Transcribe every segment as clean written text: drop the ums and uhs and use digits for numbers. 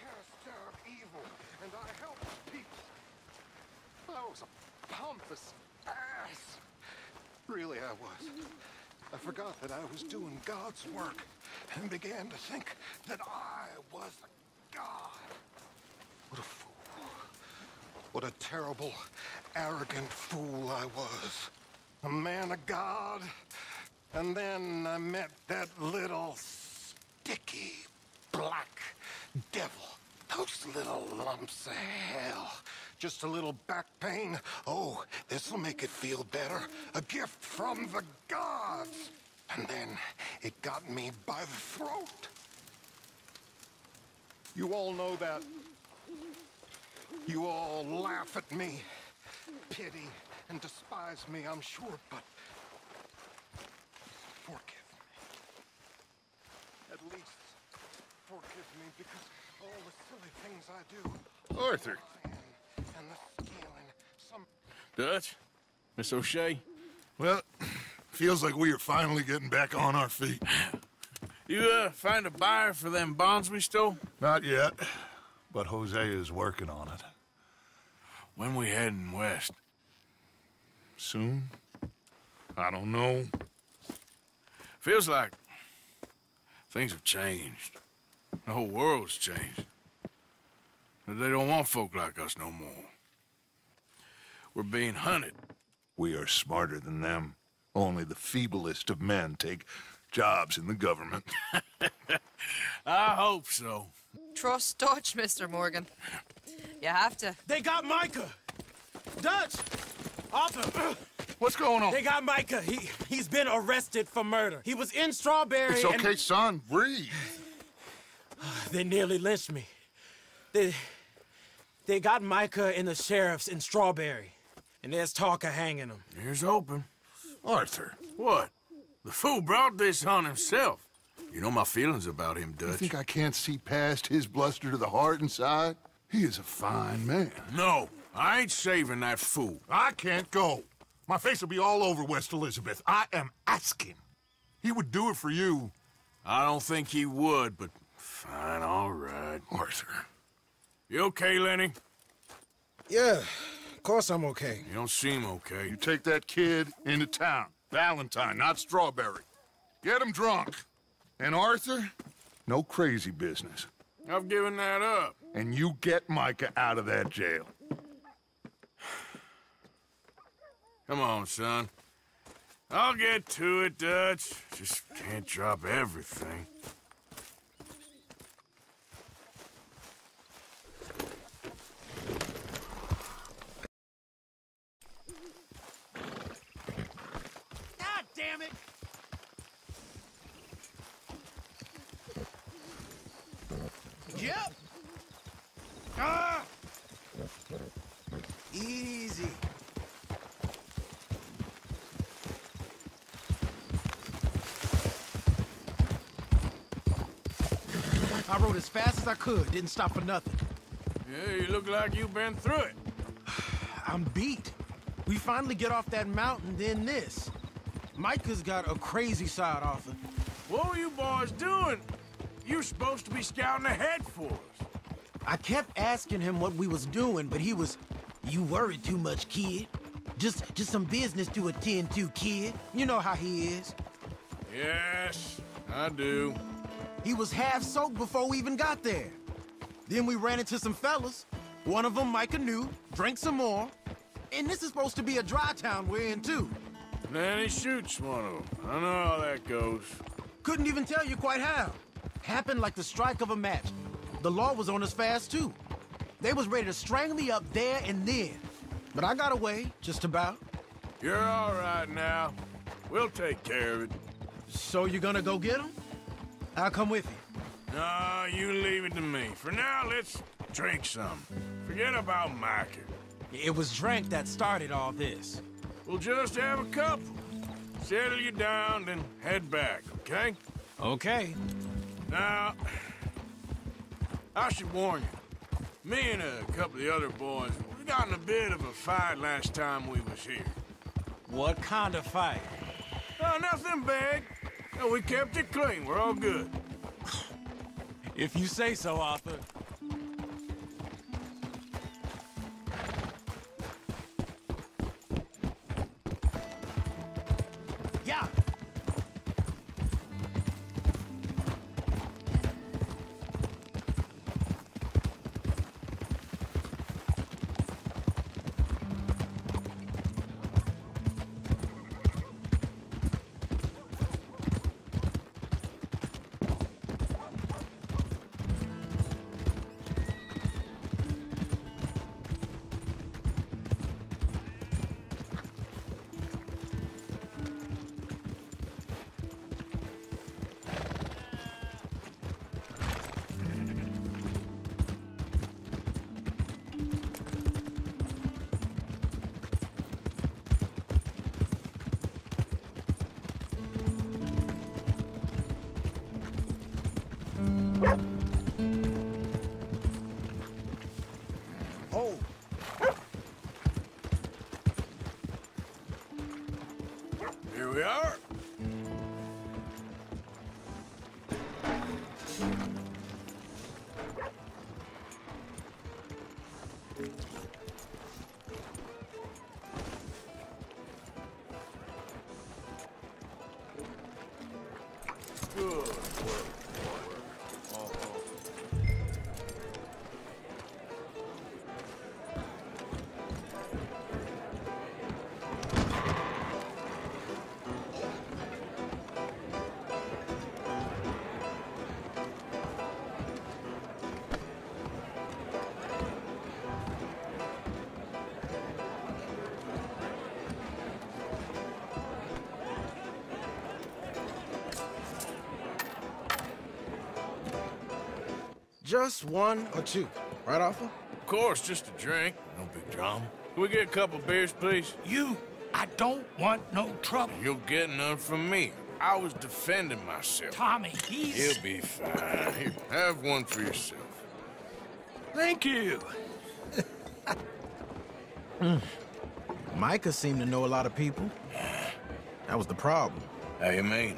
cast down evil, and I helped people. I was a pompous ass. Really, I was. I forgot that I was doing God's work and began to think that I was God. What a fool. What a terrible, arrogant fool I was. A man of God. And then I met that little sticky black devil. Those little lumps of hell. Just a little back pain. Oh, this'll make it feel better. A gift from the gods. And then it got me by the throat. You all know that. You all laugh at me, pity and despise me, I'm sure, but forgive me. At least forgive me, because all the silly things I do. Arthur. And the stealing, some... Dutch? Miss O'Shea? Well, feels like we are finally getting back on our feet. You, find a buyer for them bonds we stole? Not yet, but Jose is working on it. When we heading west? Soon? I don't know. Feels like things have changed. The whole world's changed. They don't want folk like us no more. We're being hunted. We are smarter than them. Only the feeblest of men take jobs in the government. I hope so. Trust Dutch, Mr. Morgan. You have to. They got Micah! Dutch! Arthur! What's going on? They got Micah. He's been arrested for murder. He was in Strawberry. It's okay, and... son. Breathe. They nearly lynched me. They got Micah and the sheriffs in Strawberry. And there's talk of hanging them. Here's hoping. Arthur. What? The fool brought this on himself. You know my feelings about him, Dutch. You think I can't see past his bluster to the heart inside? He is a fine man. No, I ain't saving that fool. I can't go. My face will be all over West Elizabeth. I am asking. He would do it for you. I don't think he would, but fine, all right. Arthur. You okay, Lenny? Yeah, of course I'm okay. You don't seem okay. You take that kid into town. Valentine, not Strawberry. Get him drunk. And Arthur, no crazy business. I've given that up. And you get Micah out of that jail. Come on, son. I'll get to it, Dutch. Just can't drop everything. God damn it! Yep. Ah. Easy. I rode as fast as I could, didn't stop for nothing. Yeah, you look like you've been through it. I'm beat. We finally get off that mountain, then this. Micah's got a crazy side, Arthur. What were you boys doing? You're supposed to be scouting ahead for us. I kept asking him what we was doing, but he was... You worry too much, kid. Just some business to attend to, kid. You know how he is. Yes, I do. He was half-soaked before we even got there. Then we ran into some fellas. One of them, Micah knew, drank some more. And this is supposed to be a dry town we're in, too. And then he shoots one of them. I know how that goes. Couldn't even tell you quite how. Happened like the strike of a match. The law was on us fast, too. They was ready to strangle me up there and then. But I got away, just about. You're all right now. We'll take care of it. So you're gonna go get him? I'll come with you. No, you leave it to me. For now, let's drink some. Forget about Micah. It was drink that started all this. We'll just have a couple. Settle you down, then head back, okay? Okay. Now, I should warn you, me and a couple of the other boys, we got in a bit of a fight last time we was here. What kind of fight? Oh, nothing bad. No, we kept it clean. We're all good. If you say so, Arthur. Just one or two, right, Arthur? Of course, just a drink, no big drama. Can we get a couple beers, please? I don't want no trouble. You'll get none from me. I was defending myself. Tommy, he's... He'll be fine. Here, have one for yourself. Thank you. Micah seemed to know a lot of people. That was the problem. How you mean?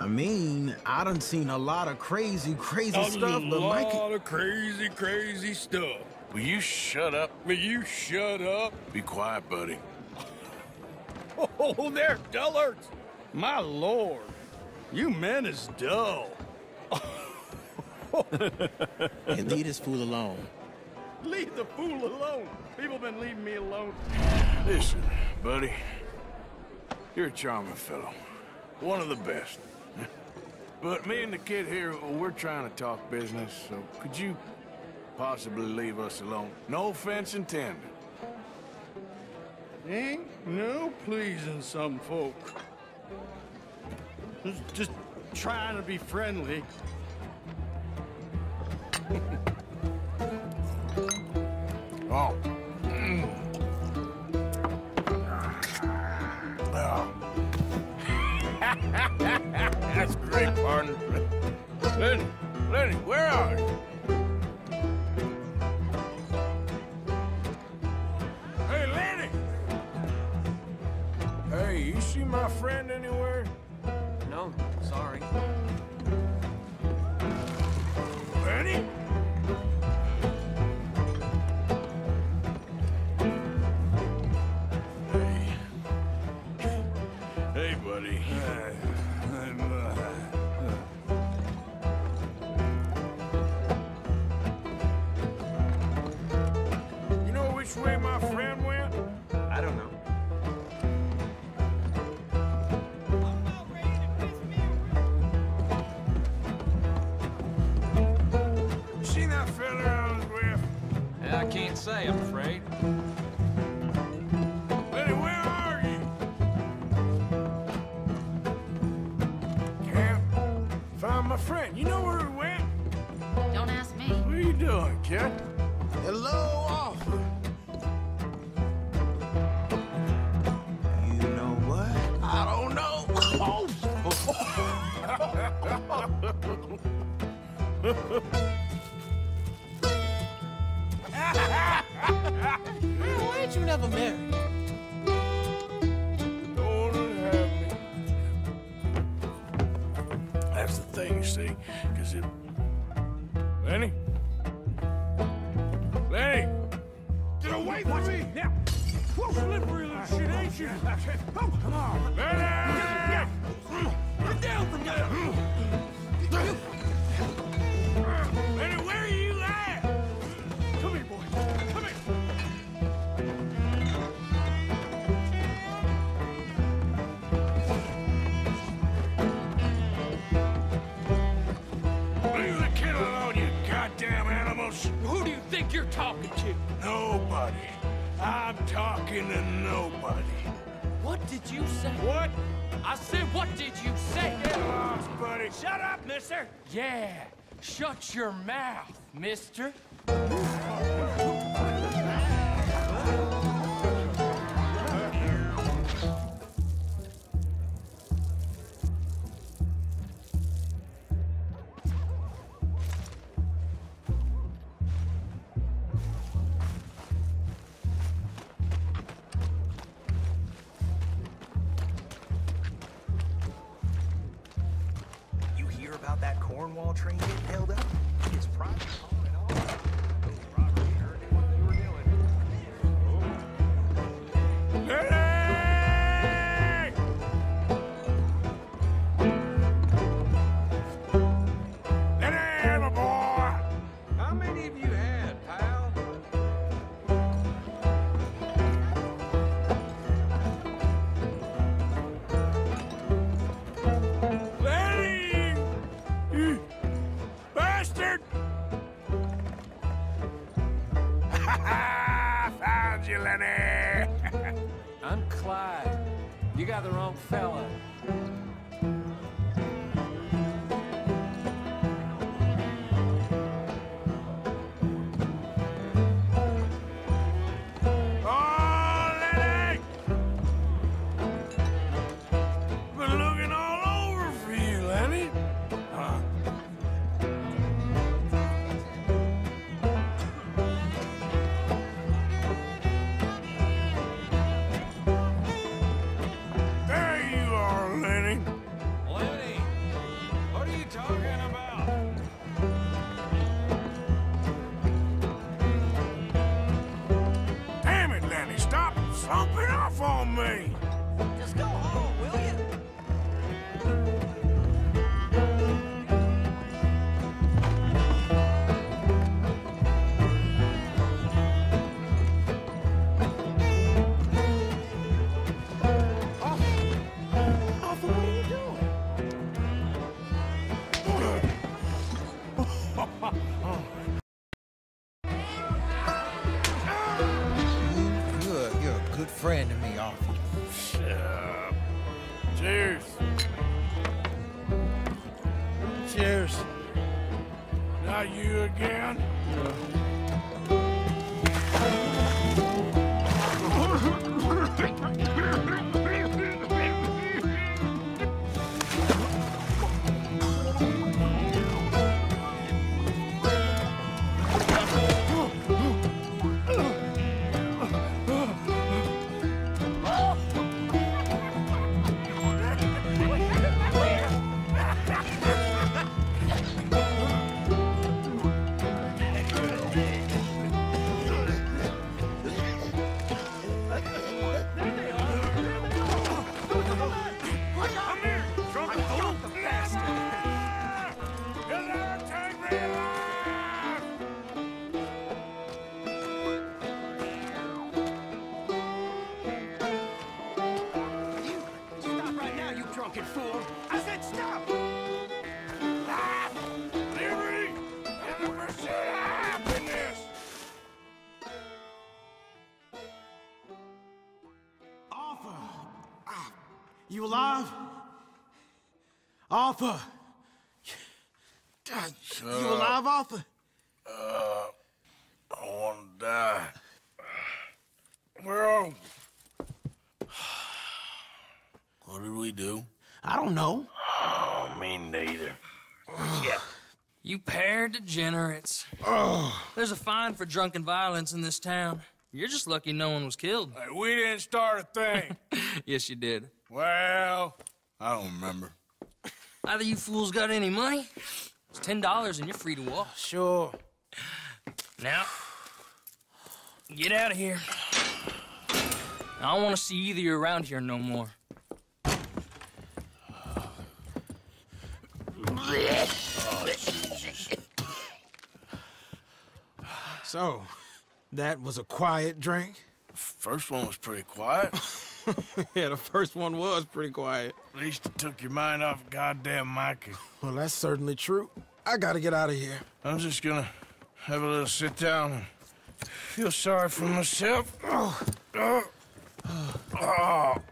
I mean, I done seen a lot of crazy stuff, but Mike... A lot of crazy stuff. Will you shut up? Be quiet, buddy. Oh, they're dullards. My lord, you men is dull. And leave this fool alone. Leave the fool alone. People been leaving me alone. Listen, buddy, you're a charming fellow. One of the best. But me and the kid here, we're trying to talk business, so could you possibly leave us alone? No offense intended. Ain't no pleasing some folk. Just trying to be friendly. Oh. That's great, partner. Lenny, where are you? Hey, Lenny! Hey, you see my friend anywhere? No, sorry. Lenny? Hey, buddy. Where my friend went? I don't know. I'm about ready to piss me off. See that fella I was with? Yeah, I can't say, I'm afraid. Lenny, where are you? Cap, found my friend. You know where he went? Don't ask me. What are you doing, kid? Hello, Arthur. Why did you never marry? Don't have me. That's the thing, you see, because it... Lenny? Lenny! Get away from me! Now! Whoa, slippery little shit, ain't you? Oh, come on! Lenny! Get down from there! Lenny, where are you at? Come here, boy. Come here. Leave the kid alone, you goddamn animals. Who do you think you're talking to? Nobody. I'm talking to nobody. What did you say? What? I said, what did you say? Get lost, buddy. Shut up, mister. Yeah. Shut your mouth, mister. about that Cornwall train getting held up? It's private car and all. Robert, you heard what you were doing. Lenny! Lenny, my boy! How many of you had, pal? I'm Clyde. You got the wrong fella. Open up on me! Just go home, will you? Arthur, what are you doing? Good friend to me, Arthur. Shut up. Cheers. Cheers. Not you again. Fool. I said stop! Ah! Liberty and the pursuit of happiness! Arthur! You alive? Arthur! You alive, Arthur? I want to die. Well, what did we do? I don't know. Oh, me neither. Yeah. You pair of degenerates. There's a fine for drunken violence in this town. You're just lucky no one was killed. Hey, we didn't start a thing. Yes, you did. Well, I don't remember. Either you fools got any money, it's $10 and you're free to walk. Sure. Now, get out of here. I don't want to see either of you around here no more. Oh, Jesus. So, that was a quiet drink? First one was pretty quiet. Yeah, the first one was pretty quiet. At least it took your mind off goddamn Mikey. Well, that's certainly true. I gotta get out of here. I'm just gonna have a little sit down and feel sorry for myself. Oh.